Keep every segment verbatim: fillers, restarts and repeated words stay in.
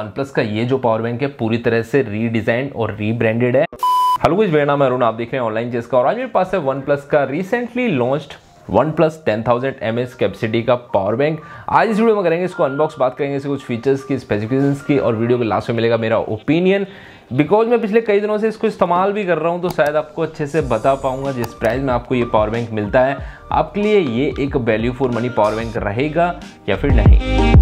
OnePlus का ये जो पावर बैंक है पूरी तरह से रीडिजाइन और रीब्रांडेड है। हेलो गाइस, मेरा नाम है अरुण, आप देख रहे हैं ऑनलाइन जेस्का और आज मेरे पास है OnePlus का recently launched OnePlus ten thousand M A H capacity का पावर बैंक। आज इस वीडियो में करेंगे इसको अनबॉक्स, बात करेंगे इसके कुछ फीचर्स की, स्पेसिफिकेशंस की और वीडियो के लास्ट में मिलेगा मेरा ओपिनियन। बिकॉज मैं पिछले कई दिनों से इसको इस्तेमाल भी कर रहा हूँ तो शायद आपको अच्छे से बता पाऊंगा जिस प्राइस में आपको ये पावर बैंक मिलता है, आपके लिए ये एक value for money power bank रहेगा या फिर नहीं।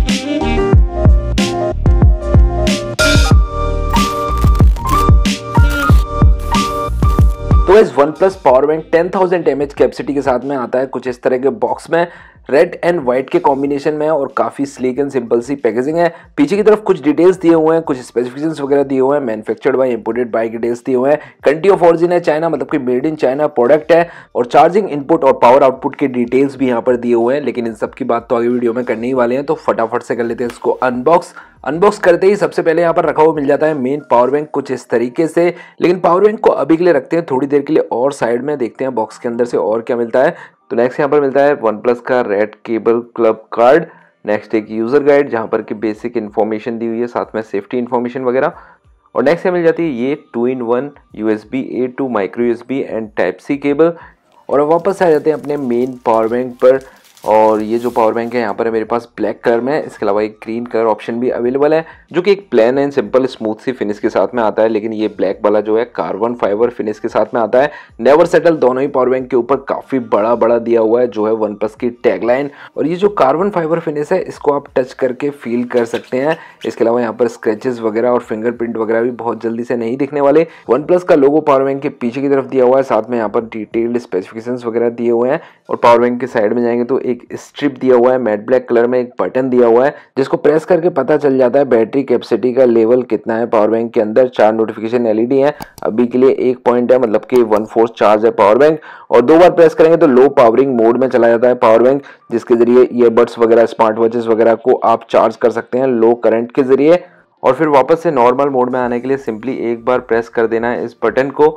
तो इस OnePlus power bank ten thousand M A H capacity के साथ में आता है कुछ इस तरह के बॉक्स में, रेड एंड व्हाइट के कॉम्बिनेशन में और काफ़ी स्लीक एंड सिंपल सी पैकेजिंग है। पीछे की तरफ कुछ डिटेल्स दिए हुए हैं, कुछ स्पेसिफिकेशंस वगैरह दिए हुए हैं, manufactured by, imported by details दिए हुए हैं, कंट्री ऑफ ऑरिजिन है चाइना, मतलब कि मेड इन चाइना प्रोडक्ट है और चार्जिंग इनपुट और पावर आउटपुट के डिटेल्स भी यहाँ पर दिए हुए हैं। लेकिन इन सब की बात तो आगे वीडियो में करने ही वाले हैं, तो फटाफट से कर लेते हैं इसको अनबॉक्स। अनबॉक्स करते ही सबसे पहले यहाँ पर रखा हुआ मिल जाता है मेन पावर बैंक कुछ इस तरीके से। लेकिन पावर बैंक को अभी के लिए रखते हैं, थोड़ी देर के लिए और साइड में देखते हैं बॉक्स के अंदर से और क्या मिलता है। तो नेक्स्ट यहाँ पर मिलता है OnePlus का red cable club card, next एक यूज़र गाइड जहाँ पर कि बेसिक इन्फॉर्मेशन दी हुई है, साथ में सेफ्टी इन्फॉर्मेशन वगैरह। और नेक्स्ट यहाँ मिल जाती है ये two in one USB A to micro USB and type C cable. और अब वापस आ जाते हैं अपने मेन पावर बैंक पर और ये जो पावर बैंक है यहाँ पर है मेरे पास ब्लैक कलर में, इसके अलावा एक ग्रीन कलर ऑप्शन भी अवेलेबल है जो कि एक प्लेन एंड सिंपल स्मूथ सी फिनिश के साथ में आता है। लेकिन ये ब्लैक वाला जो है कार्बन फाइबर फिनिश के साथ में आता है। नेवर सेटल दोनों ही पावर बैंक के ऊपर काफ़ी बड़ा बड़ा दिया हुआ है जो है OnePlus की टैगलाइन। और ये जो कार्बन फाइबर फिनिश है इसको आप टच करके फील कर सकते हैं। इसके अलावा यहाँ पर स्क्रेचेस वगैरह और फिंगरप्रिंट वगैरह भी बहुत जल्दी से नहीं दिखने वाले। OnePlus का लोगो पावर बैंक के पीछे की तरफ दिया हुआ है, साथ में यहाँ पर डिटेल्ड स्पेसिफिकेशंस वगैरह दिए हुए हैं। और पावर बैंक के साइड में जाएंगे तो एक स्ट्रिप दिया हुआ है मैट ब्लैक कलर में, एक बटन दिया हुआ है जिसको प्रेस करके पता चल जाता है बैटरी कैपेसिटी का लेवल कितना है पावर बैंक के अंदर। चार नोटिफिकेशन एलईडी है, अभी के लिए एक पॉइंट है, मतलब कि वन फोर्थ चार्ज है पावर बैंक। और दो बार प्रेस करेंगे तो लो पावरिंग मोड में चला जाता है पावर बैंक, जिसके जरिए ईयरबड्स वगैरह, स्मार्ट वॉचेस वगैरह को आप चार्ज कर सकते हैं लो करंट के जरिए। और फिर वापस से नॉर्मल मोड में आने के लिए सिंपली एक बार प्रेस कर देना है इस बटन को।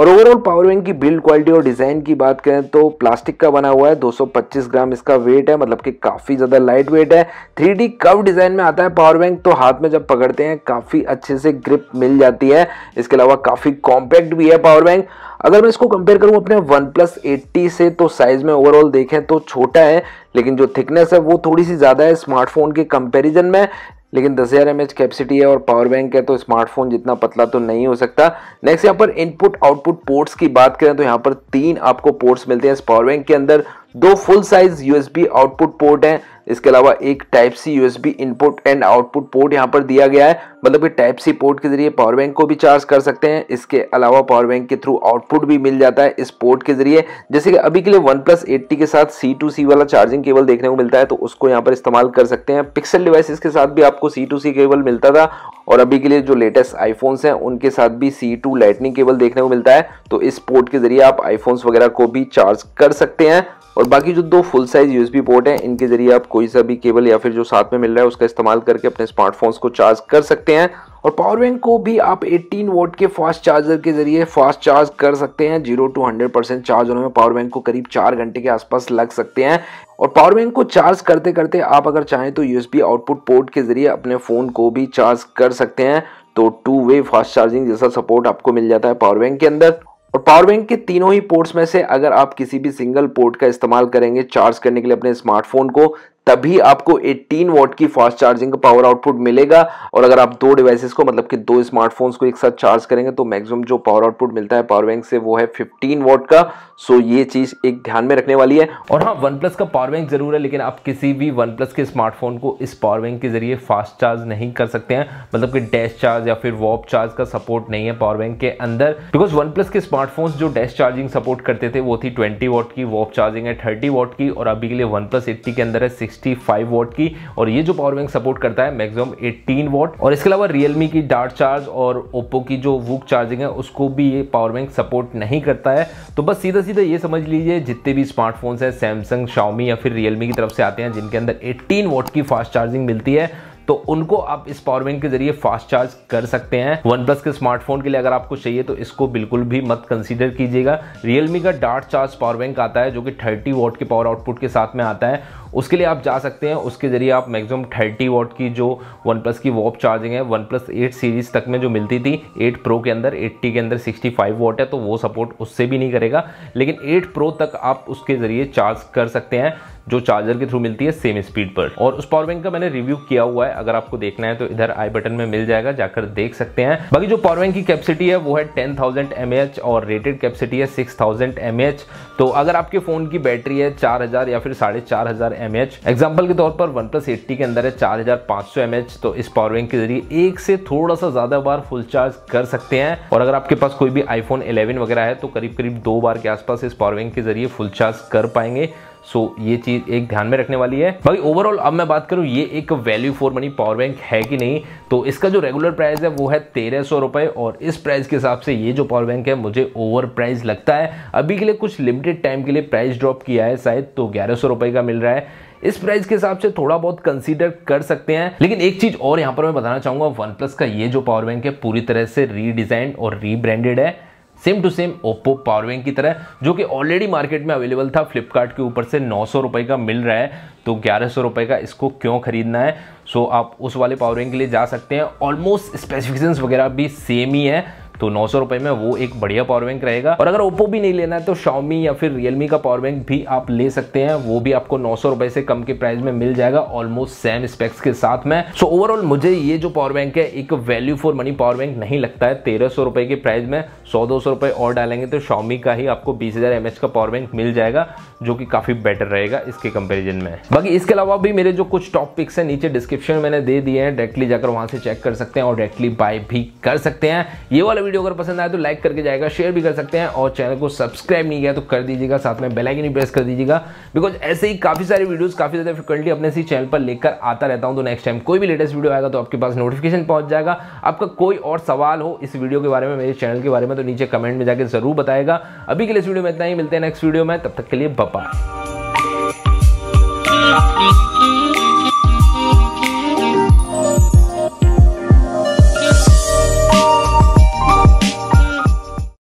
और ओवरऑल पावर बैंक की बिल्ड क्वालिटी और डिज़ाइन की बात करें तो प्लास्टिक का बना हुआ है, दो सौ पच्चीस ग्राम इसका वेट है, मतलब कि काफ़ी ज़्यादा लाइट वेट है। थ्री डी कर्व डिज़ाइन में आता है पावर बैंक, तो हाथ में जब पकड़ते हैं काफ़ी अच्छे से ग्रिप मिल जाती है। इसके अलावा काफ़ी कॉम्पैक्ट भी है पावर बैंक। अगर मैं इसको कंपेयर करूँ अपने OnePlus एट टी से तो साइज़ में ओवरऑल देखें तो छोटा है, लेकिन जो थिकनेस है वो थोड़ी सी ज़्यादा है स्मार्टफोन के कंपेरिजन में। लेकिन दस हज़ार एम ए एच कैपेसिटी है और पावर बैंक है तो स्मार्टफोन जितना पतला तो नहीं हो सकता। नेक्स्ट यहाँ पर इनपुट आउटपुट पोर्ट्स की बात करें तो यहाँ पर तीन आपको पोर्ट्स मिलते हैं इस पावर बैंक के अंदर। दो full size USB output port हैं, इसके अलावा एक type C USB input and output port यहाँ पर दिया गया है, मतलब कि टाइप सी पोर्ट के जरिए पावर बैंक को भी चार्ज कर सकते हैं। इसके अलावा पावर बैंक के थ्रू आउटपुट भी मिल जाता है इस पोर्ट के जरिए। जैसे कि अभी के लिए OnePlus एट टी के साथ सी टू सी वाला चार्जिंग केबल देखने को मिलता है तो उसको यहाँ पर इस्तेमाल कर सकते हैं। पिक्सल डिवाइसेस के साथ भी आपको सी टू सी केबल मिलता था और अभी के लिए जो लेटेस्ट आईफोन्स हैं उनके साथ भी सी टू लाइटनिंग केबल देखने को मिलता है, तो इस पोर्ट के जरिए आप आईफोन्स वगैरह को भी चार्ज कर सकते हैं। और बाकी जो दो फुल साइज यूएसबी पोर्ट हैं इनके जरिए आप कोई सा भी केबल या फिर जो साथ में मिल रहा है उसका इस्तेमाल करके अपने स्मार्टफोन्स को चार्ज कर सकते हैं। और पावर बैंक को भी आप अठारह वोल्ट के फास्ट चार्जर के जरिए फास्ट चार्ज कर सकते हैं। Zero to hundred percent charge होने में पावर बैंक को करीब चार घंटे के आसपास लग सकते हैं। और पावर बैंक को चार्ज करते करते आप अगर चाहें तो यूएसबी आउटपुट पोर्ट के जरिए अपने फ़ोन को भी चार्ज कर सकते हैं, तो टू वे फास्ट चार्जिंग जैसा सपोर्ट आपको मिल जाता है पावर बैंक के अंदर। और पावर बैंक के तीनों ही पोर्ट्स में से अगर आप किसी भी सिंगल पोर्ट का इस्तेमाल करेंगे चार्ज करने के लिए अपने स्मार्टफोन को, तभी आपको अठारह वोल्ट की फास्ट चार्जिंग का पावर आउटपुट मिलेगा। और अगर आप दो डिवाइसेस को, मतलब कि दो स्मार्टफोन्स को एक साथ चार्ज करेंगे तो मैक्सिमम जो पावर आउटपुट मिलता है पावर बैंक से वो है पंद्रह वोल्ट का। सो ये चीज़ एक ध्यान में रखने वाली है। और हाँ, OnePlus का पावर बैंक ज़रूर है लेकिन आप किसी भी OnePlus के स्मार्टफोन को इस पावर बैंक के जरिए फास्ट चार्ज नहीं कर सकते हैं, मतलब कि डैश चार्ज या फिर वॉप चार्ज का सपोर्ट नहीं है पावर बैंक के अंदर। बिकॉज OnePlus के स्मार्टफोन्स जो डैश चार्जिंग सपोर्ट करते थे वो थी ट्वेंटी वॉट की, वॉप चार्जिंग है थर्टी वॉट की और अभी के लिए OnePlus एट टी के अंदर है सिक्सटी फाइव वॉट की। और ये जो पावर बैंक सपोर्ट करता है मैक्सिमम अठारह वॉट। और इसके अलावा रियलमी की डार्ट चार्ज और ओप्पो की जो वूक चार्जिंग है उसको भी ये पावर बैंक सपोर्ट नहीं करता है। तो बस सीधा सीधा ये समझ लीजिए जितने भी स्मार्टफोन्स हैं सैमसंग, शाओमी या फिर रियलमी की तरफ से आते हैं जिनके अंदर अठारह वॉट की फास्ट चार्जिंग मिलती है तो उनको आप इस पावर बैंक के जरिए फास्ट चार्ज कर सकते हैं। OnePlus के स्मार्टफोन के लिए अगर आपको चाहिए तो इसको बिल्कुल भी मत कंसीडर कीजिएगा। रियलमी का डार्ट चार्ज पावर बैंक आता है जो कि थर्टी वॉट के पावर आउटपुट के साथ में आता है। उसके लिए आप जा सकते हैं, उसके ज़रिए आप मैक्सिमम थर्टी वॉट की जो OnePlus की वॉप चार्जिंग है OnePlus एट सीरीज़ तक में जो मिलती थी एट Pro के अंदर, एट टी के अंदर सिक्सटी फाइव वॉट है तो वो सपोर्ट उससे भी नहीं करेगा, लेकिन एट Pro तक आप उसके ज़रिए चार्ज कर सकते हैं जो चार्जर के थ्रू मिलती है सेम स्पीड पर। और उस पावर बैंक का मैंने रिव्यू किया हुआ है, अगर आपको देखना है तो इधर आई बटन में मिल जाएगा, जाकर देख सकते हैं। बाकी जो पावर बैंक की कैपेसिटी है वो है ten thousand M A H और रेटेड कैपेसिटी है six thousand M A H. तो अगर आपके फोन की बैटरी है चार हज़ार या फिर साढ़े चार हजार एम एच, एग्जाम्पल के तौर पर OnePlus एट टी के अंदर है चार हज़ार पाँच सौ एम ए एच, तो इस पावर बैंक के जरिए एक से थोड़ा सा ज्यादा बार फुल चार्ज कर सकते हैं। और अगर आपके पास कोई भी आईफोन इलेवन वगैरह है तो करीब करीब दो बार के आसपास इस पावर बैंक के जरिए फुल चार्ज कर पाएंगे। सो so, ये चीज़ एक ध्यान में रखने वाली है। बाकी ओवरऑल अब मैं बात करूँ ये एक value for money power bank है कि नहीं, तो इसका जो रेगुलर प्राइस है वो है तेरह सौ रुपये और इस प्राइस के हिसाब से ये जो पावर बैंक है मुझे ओवर प्राइस लगता है। अभी के लिए कुछ लिमिटेड टाइम के लिए प्राइस ड्रॉप किया है शायद, तो ग्यारह सौ रुपये का मिल रहा है। इस प्राइस के हिसाब से थोड़ा बहुत कंसीडर कर सकते हैं। लेकिन एक चीज़ और यहाँ पर मैं बताना चाहूँगा, OnePlus का ये जो पावर बैंक है पूरी तरह से रीडिज़ाइन और रीब्रांडेड है, same to same Oppo power bank की तरह, जो कि ऑलरेडी मार्केट में अवेलेबल था। फ्लिपकार्ट के ऊपर से नौ सौ रुपये का मिल रहा है, तो ग्यारह सौ रुपये का इसको क्यों खरीदना है। सो आप उस वाले पावर बैंक के लिए जा सकते हैं, ऑलमोस्ट स्पेसिफिकेशंस वगैरह भी सेम ही है, तो नौ सौ रुपये में वो एक बढ़िया पावर बैंक रहेगा। और अगर ओप्पो भी नहीं लेना है तो Xiaomi या फिर रियलमी का पावर बैंक भी आप ले सकते हैं, वो भी आपको नौ सौ रुपये से कम के प्राइस में मिल जाएगा ऑलमोस्ट सेम स्पेक्स के साथ में। सो so, ओवरऑल मुझे ये जो पावर बैंक है एक value for money power bank नहीं लगता है। तेरह सौ रुपये के प्राइस में सौ दो सौ रुपये और डालेंगे तो Xiaomi का ही आपको बीस हज़ार एम एच का पावर बैंक मिल जाएगा, जो कि काफ़ी बेटर रहेगा इसके कंपेरिजन में। बाकी इसके अलावा भी मेरे जो कुछ टॉप पिक्स हैं नीचे डिस्क्रिप्शन में मैंने दे दिए हैं, डायरेक्टली जाकर वहाँ से चेक कर सकते हैं और डायरेक्टली बाय भी कर सकते हैं। ये वाला वीडियो अगर पसंद आए तो लाइक करके जाएगा, शेयर भी कर सकते हैं और चैनल को सब्सक्राइब नहीं किया तो कर दीजिएगा, साथ में बेल आइकन भी प्रेस कर दीजिएगा, बिकॉज ऐसे ही काफी सारे वीडियोस काफी ज्यादा फ्रिक्वेंटली अपने इसी चैनल पर लेकर आता रहता हूं। तो नेक्स्ट टाइम कोई भी लेटेस्ट वीडियो आएगा तो आपके पास नोटिफिकेशन पहुंच जाएगा। आपका कोई और सवाल हो इस वीडियो के बारे में, मेरे चैनल के बारे में, तो नीचे कमेंट में जाकर जरूर बताएगा। अभी के लिए इस वीडियो में इतना ही, मिलते हैं नेक्स्ट वीडियो में, तब तक के लिए बाय बाय।